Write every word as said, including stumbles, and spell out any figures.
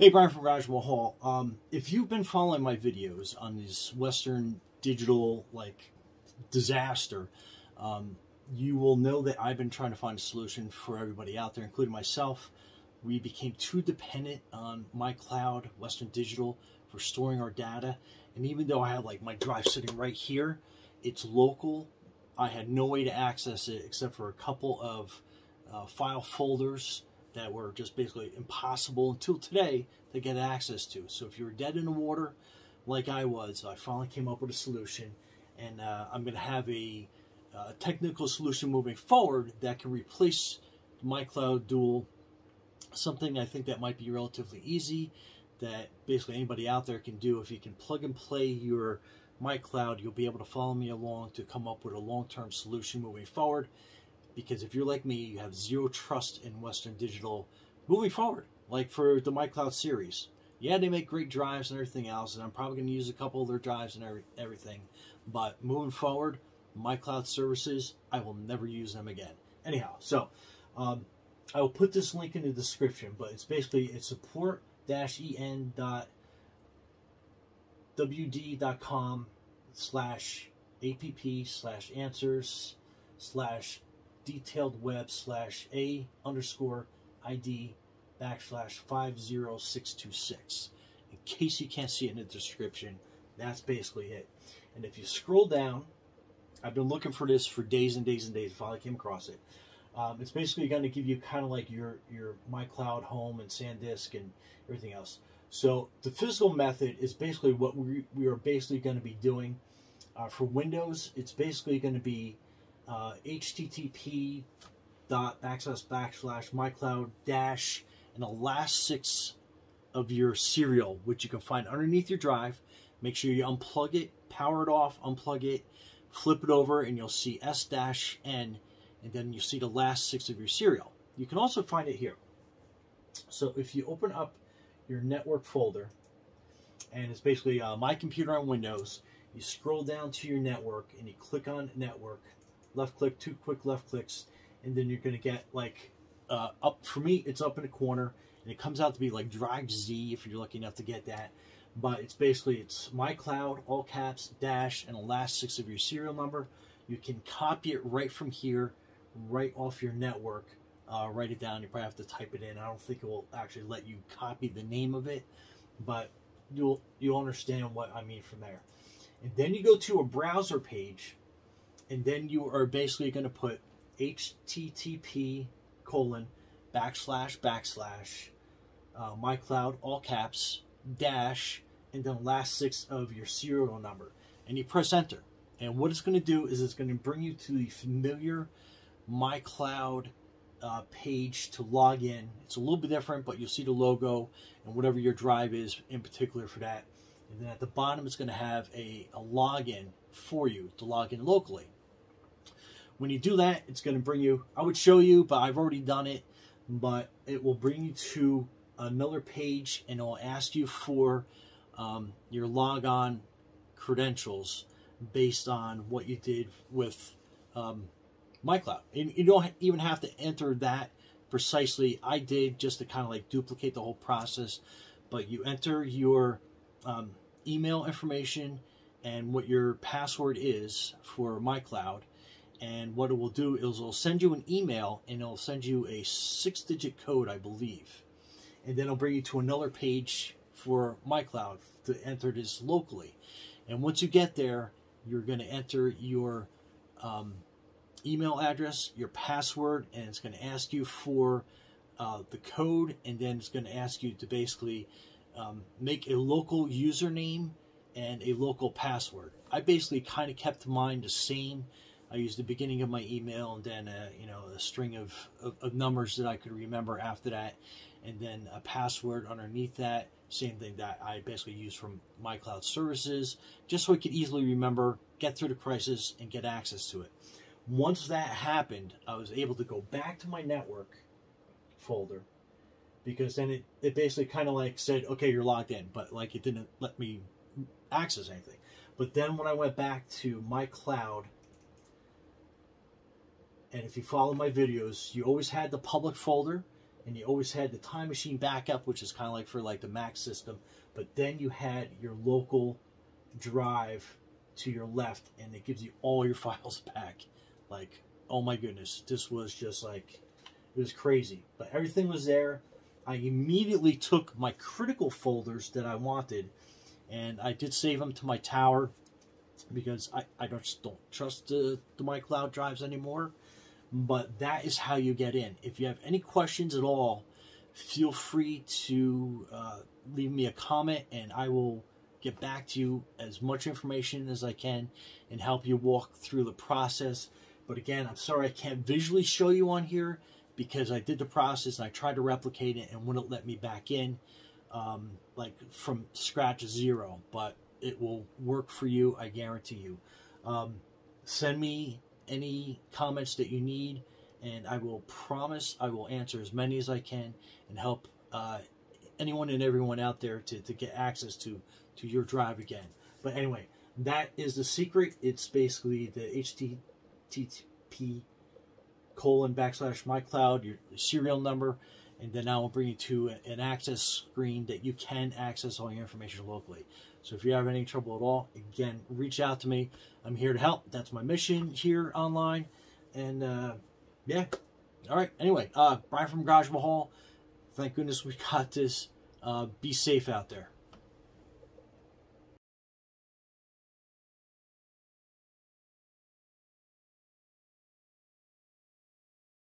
Hey, Brian from Garage Mahal. Um, if you've been following my videos on this Western Digital like disaster, um, you will know that I've been trying to find a solution for everybody out there, including myself. We became too dependent on MyCloud, Western Digital for storing our data. And even though I have like my drive sitting right here, it's local. I had no way to access it except for a couple of uh, file folders that were just basically impossible until today to get access to. So if you're dead in the water, like I was, I finally came up with a solution, and uh, I'm going to have a, a technical solution moving forward that can replace MyCloud Dual, something I think that might be relatively easy, that basically anybody out there can do. If you can plug and play your MyCloud, you'll be able to follow me along to come up with a long-term solution moving forward. Because if you're like me, you have zero trust in Western Digital moving forward, like for the MyCloud series. Yeah, they make great drives and everything else, and I'm probably going to use a couple of their drives and every, everything. But moving forward, MyCloud services, I will never use them again. Anyhow, so um, I will put this link in the description, but it's basically it's support-en.wd.com slash app slash answers slash detailed web slash a underscore id backslash five zero six two six. In case you can't see it in the description, that's basically it. And if you scroll down, I've been looking for this for days and days and days. Finally came across it. Um, it's basically going to give you kind of like your your MyCloud Home and SanDisk and everything else. So the physical method is basically what we, we are basically going to be doing. Uh, for Windows, it's basically going to be Uh, H T T P dot backslash backslash MyCloud dash and the last six of your serial, which you can find underneath your drive. Make sure you unplug it, power it off, unplug it, flip it over, and you'll see S dash N, and then you see the last six of your serial. You can also find it here. So if you open up your network folder, and it's basically uh, My Computer on Windows, you scroll down to your network and you click on network. Left click, two quick left clicks, and then you're going to get like uh, up. For me, it's up in the corner, and it comes out to be like Drive Z if you're lucky enough to get that. But it's basically it's MyCloud, all caps, dash, and the last six of your serial number. You can copy it right from here, right off your network. Uh, write it down. You probably have to type it in. I don't think it will actually let you copy the name of it, but you'll you'll understand what I mean from there. And then you go to a browser page. And then you are basically going to put H T T P colon backslash backslash uh, MyCloud, all caps, dash, and then last six of your serial number. And you press enter. And what it's going to do is it's going to bring you to the familiar MyCloud uh, page to log in. It's a little bit different, but you'll see the logo and whatever your drive is in particular for that. And then at the bottom, it's going to have a, a login for you to log in locally. When you do that, it's going to bring you, I would show you, but I've already done it, but it will bring you to another page, and it will ask you for um, your logon credentials based on what you did with um, MyCloud. And you don't even have to enter that precisely. I did just to kind of like duplicate the whole process, but you enter your um, email information and what your password is for MyCloud, and what it will do is it'll send you an email, and it'll send you a six-digit code, I believe, and then it'll bring you to another page for MyCloud to enter this locally. And once you get there, you're going to enter your um, email address, your password, and it's going to ask you for uh, the code, and then it's going to ask you to basically um, make a local username and a local password. I basically kind of kept mine the same. I used the beginning of my email, and then a, you know, a string of, of, of numbers that I could remember after that, and then a password underneath that. Same thing that I basically used from MyCloud services, just so I could easily remember, get through the crisis, and get access to it. Once that happened, I was able to go back to my network folder, because then it, it basically kind of like said, okay, you're logged in, but like it didn't let me access anything. But then when I went back to MyCloud, and if you follow my videos, you always had the public folder, and you always had the Time Machine backup, which is kind of like for like the Mac system, but then you had your local drive to your left, and it gives you all your files back. Like, oh my goodness, this was just like, it was crazy, but everything was there. I immediately took my critical folders that I wanted, and I did save them to my tower, because I, I just don't trust the, the MyCloud drives anymore. But that is how you get in. If you have any questions at all, feel free to uh, leave me a comment, and I will get back to you as much information as I can and help you walk through the process. But again, I'm sorry I can't visually show you on here, because I did the process and I tried to replicate it and wouldn't let me back in, um, like from scratch zero. But it will work for you, I guarantee you. Um, send me any comments that you need, and I will promise I will answer as many as I can and help uh, anyone and everyone out there to, to get access to, to your drive again. But anyway, that is the secret. It's basically the H T T P colon backslash MyCloud, your serial number, and then I will bring you to an access screen that you can access all your information locally. So if you have any trouble at all, again, reach out to me. I'm here to help. That's my mission here online. And uh, yeah, all right. Anyway, uh, Brian from Garage Mahal. Thank goodness we got this. Uh, be safe out there.